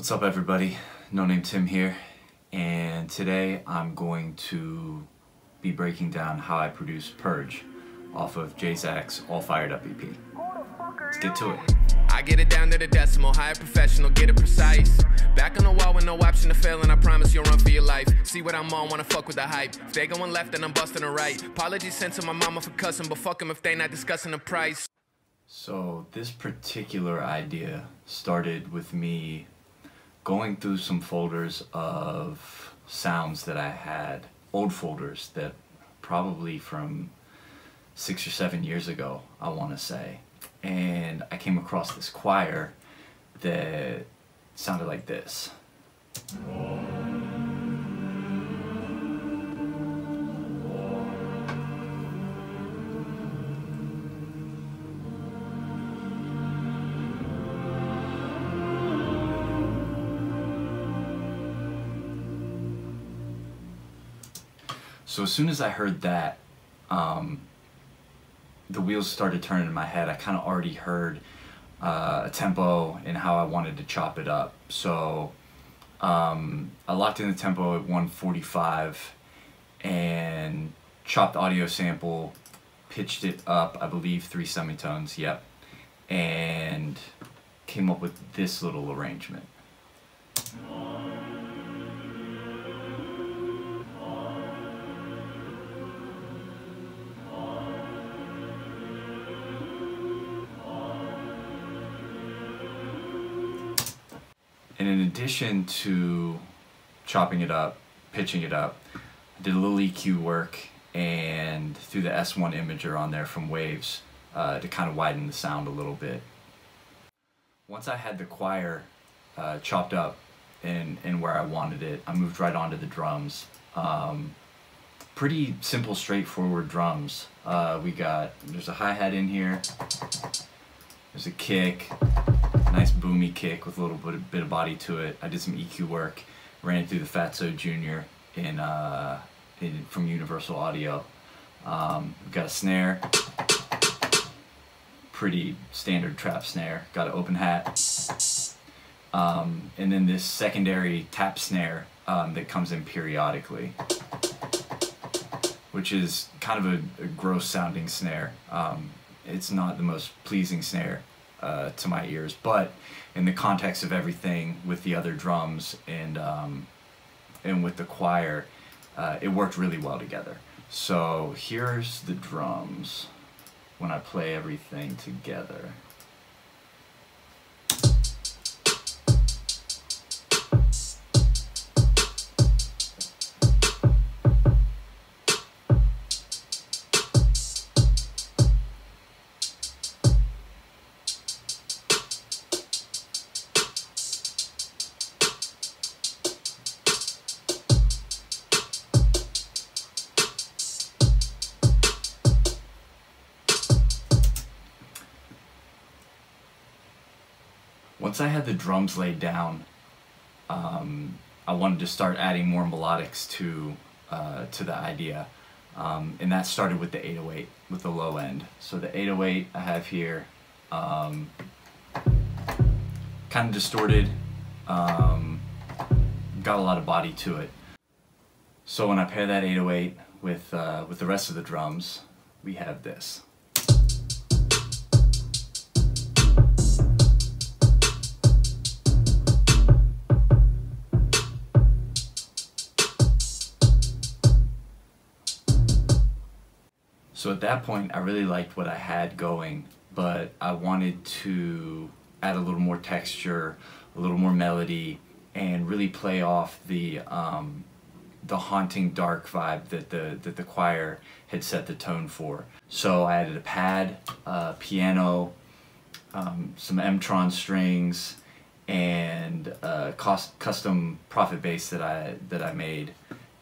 What's up, everybody? No Name Tim here, and today I'm going to be breaking down how I produce Purge off of JZAC's All Fired Up EP. Let's get to it. I get it down to the decimal, hire professional, get it precise. Back on the wall with no option to fail, and I promise you'll run for your life. See what I'm on, wanna fuck with the hype. If they going left, then I'm busting a right. Apologies sent to my mama for cussing, but fuck them if they not discussing the price. So this particular idea started with me going through some folders of sounds that I had, old folders that probably from 6 or 7 years ago, I want to say. And I came across this choir that sounded like this. So as soon as I heard that, the wheels started turning in my head. I kind of already heard a tempo and how I wanted to chop it up. So I locked in the tempo at 145 and chopped the audio sample, pitched it up, I believe 3 semitones, yep, and came up with this little arrangement. And in addition to chopping it up, pitching it up, I did a little EQ work and threw the S1 imager on there from Waves to kind of widen the sound a little bit. Once I had the choir chopped up and where I wanted it, I moved right onto the drums. Pretty simple, straightforward drums. There's a hi-hat in here, there's a kick, nice boomy kick with a little bit of body to it. I did some EQ work, ran it through the Fatso Jr. from Universal Audio. We've got a snare, pretty standard trap snare. Got an open hat, and then this secondary tap snare that comes in periodically, which is kind of a gross sounding snare. It's not the most pleasing snare to my ears, but in the context of everything with the other drums and with the choir, it worked really well together. So here's the drums when I play everything together. Once I had the drums laid down, I wanted to start adding more melodics to the idea, and that started with the 808, with the low end. So the 808 I have here, kind of distorted, got a lot of body to it. So when I pair that 808 with the rest of the drums, we have this. So at that point, I really liked what I had going, but I wanted to add a little more texture, a little more melody, and really play off the haunting dark vibe that the choir had set the tone for. So I added a pad, piano, some Emtron strings, and a custom Prophet bass that I made,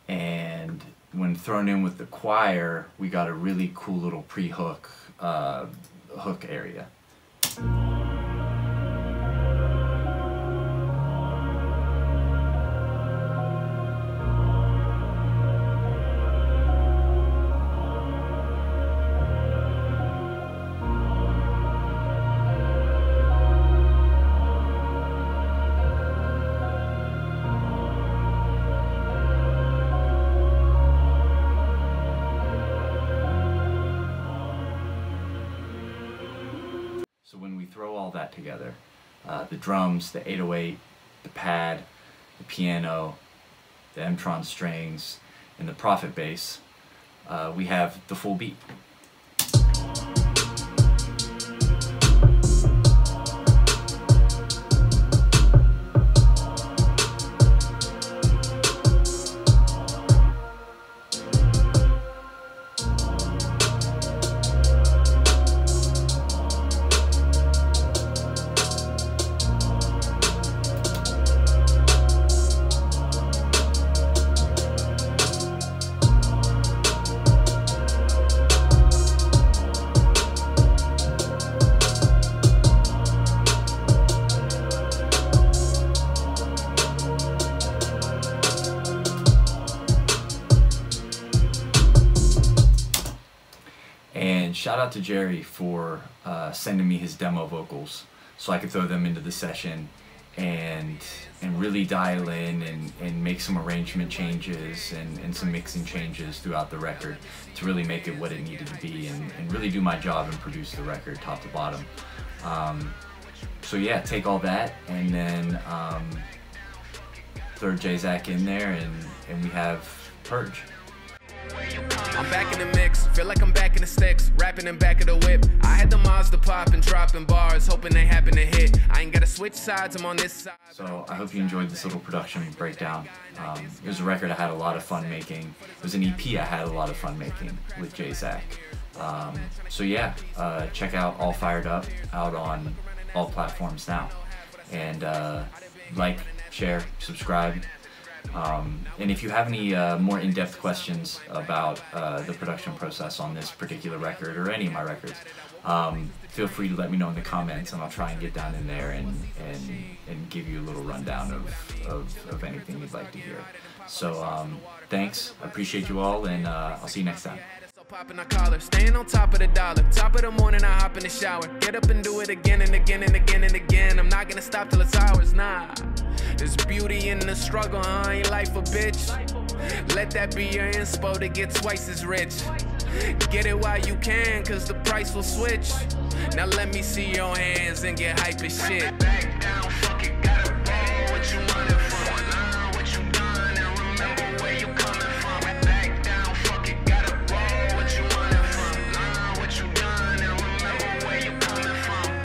and when thrown in with the choir, we got a really cool little pre-hook hook area. throw all that together. The drums, the 808, the pad, the piano, the Emtron strings, and the Prophet bass, we have the full beat. And shout out to Jerry for sending me his demo vocals so I could throw them into the session and really dial in and make some arrangement changes and some mixing changes throughout the record to really make it what it needed to be and really do my job and produce the record top to bottom. So yeah, take all that and then throw JZAC in there and we have Purge. I'm back in the mix, feel like I'm back in the sticks, rapping in back of the whip. I had the Mazda pop and dropping bars, hoping they happen to hit. I ain't gotta switch sides, I'm on this side. So I hope you enjoyed this little production breakdown. It was a record I had a lot of fun making. It was an EP I had a lot of fun making with JZAC. So yeah, check out All Fired Up, out on all platforms now. And like, share, subscribe. And if you have any more in-depth questions about the production process on this particular record or any of my records, feel free to let me know in the comments and I'll try and get down in there and give you a little rundown of anything you'd like to hear. So thanks, I appreciate you all, and I'll see you next time. Popping our collar, staying on top of the dollar. Top of the morning, I hop in the shower. Get up and do it again and again and again and again. I'm not gonna stop till it's ours, nah. There's beauty in the struggle, huh? Ain't life a bitch? Let that be your inspo to get twice as rich. Get it while you can, cause the price will switch. Now let me see your hands and get hype as shit. Back down, fucking gotta roll what you wanna.